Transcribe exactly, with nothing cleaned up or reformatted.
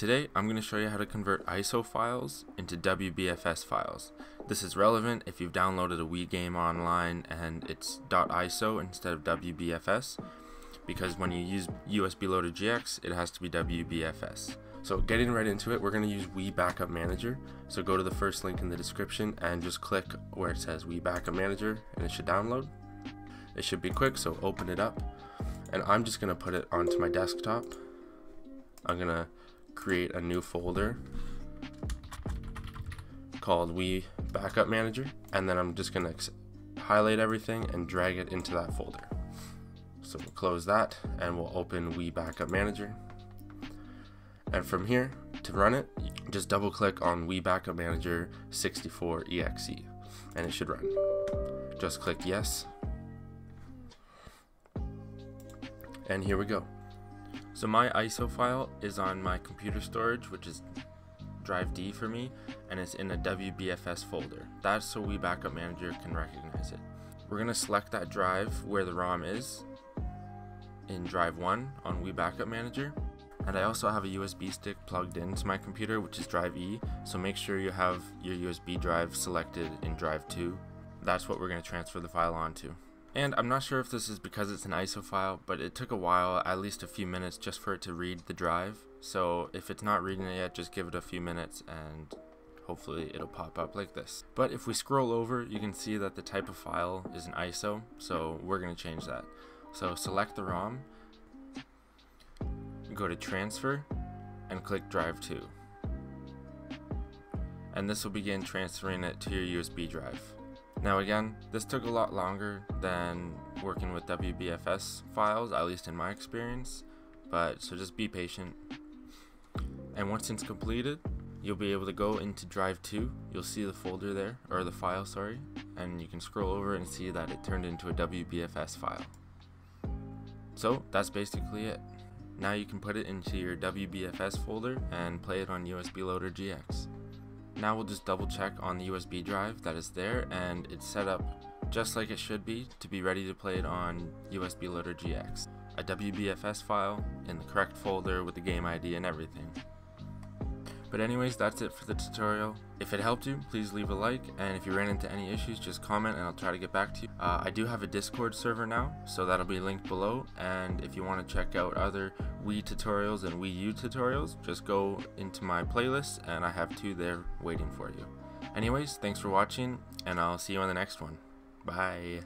Today I'm going to show you how to convert I S O files into W B F S files. This is relevant if you've downloaded a Wii game online and it's .I S O instead of W B F S, because when you use U S B Loader G X it has to be W B F S. So getting right into it, we're going to use Wii Backup Manager. So go to the first link in the description and just click where it says Wii Backup Manager and it should download. It should be quick, so open it up. And I'm just going to put it onto my desktop. I'm going to create a new folder called Wii Backup Manager, and then I'm just going to highlight everything and drag it into that folder. So we'll close that and we'll open Wii Backup Manager, and from here to run it just double click on Wii Backup Manager sixty-four E X E and it should run. Just click yes and here we go. So my I S O file is on my computer storage, which is drive D for me, and it's in a W B F S folder. That's so Wii Backup Manager can recognize it. We're going to select that drive where the ROM is in drive one on Wii Backup Manager. And I also have a U S B stick plugged into my computer, which is drive E, so make sure you have your U S B drive selected in drive two. That's what we're going to transfer the file onto. And I'm not sure if this is because it's an I S O file, but it took a while, at least a few minutes, just for it to read the drive. So if it's not reading it yet, just give it a few minutes and hopefully it'll pop up like this. But if we scroll over, you can see that the type of file is an I S O, so we're going to change that. So select the ROM, go to transfer, and click drive two. And this will begin transferring it to your U S B drive. Now again, this took a lot longer than working with W B F S files, at least in my experience, but so just be patient. And once it's completed, you'll be able to go into drive two, you'll see the folder there, or the file, sorry, and you can scroll over and see that it turned into a W B F S file. So that's basically it. Now you can put it into your W B F S folder and play it on U S B Loader G X. Now we'll just double check on the U S B drive that is there and it's set up just like it should be to be ready to play it on U S B Loader G X. A W B F S file in the correct folder with the game I D and everything. But anyways, that's it for the tutorial. If it helped you, please leave a like, and if you ran into any issues just comment and I'll try to get back to you. Uh, I do have a Discord server now, so that'll be linked below, and if you want to check out other Wii tutorials and Wii U tutorials, just go into my playlist and I have two there waiting for you. Anyways, thanks for watching and I'll see you on the next one. Bye.